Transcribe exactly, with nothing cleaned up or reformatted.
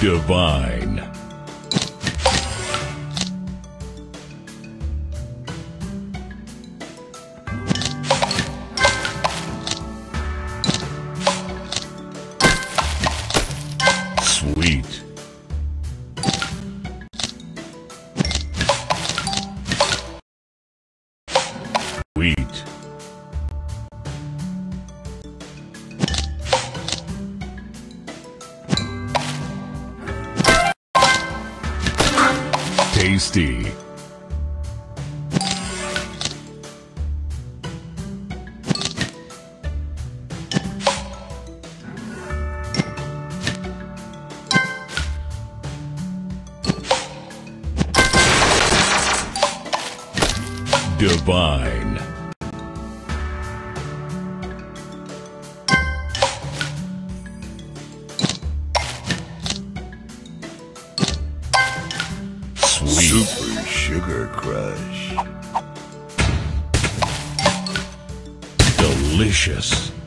Divine. Sweet. Sweet. Tasty. Divine. Sweet. Super Sugar Crush. Delicious.